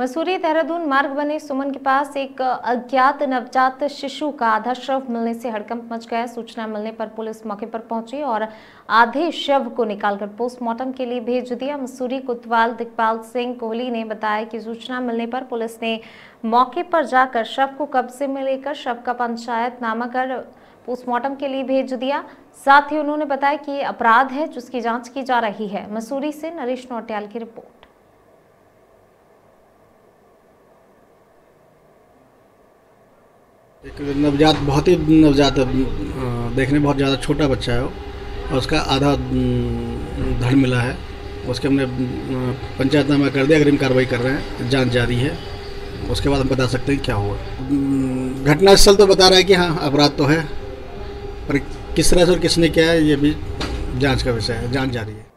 मसूरी देहरादून मार्ग बने सुमन के पास एक अज्ञात नवजात शिशु का आधा शव मिलने से हड़कंप मच गया। सूचना मिलने पर पुलिस मौके पर पहुंची और आधे शव को निकालकर पोस्टमार्टम के लिए भेज दिया। मसूरी कोतवाल दिग्पाल सिंह कोहली ने बताया कि सूचना मिलने पर पुलिस ने मौके पर जाकर शव को कब्जे में लेकर शव का पंचायत नामा कर पोस्टमार्टम के लिए भेज दिया। साथ ही उन्होंने बताया कि ये अपराध है जिसकी जाँच की जा रही है। मसूरी से नरेश नौटियाल की रिपोर्ट। एक नवजात बहुत ही नवजात देखने बहुत ज़्यादा छोटा बच्चा है और उसका आधा धड़ मिला है। उसके हमने पंचायतनामा कर दिया, अग्रिम कार्रवाई कर रहे हैं, जांच जारी है। उसके बाद हम बता सकते हैं क्या हुआ। घटनास्थल तो बता रहा है कि हाँ अपराध तो है, पर किस तरह से और किसने किया है ये भी जांच का विषय है, जांच जारी है।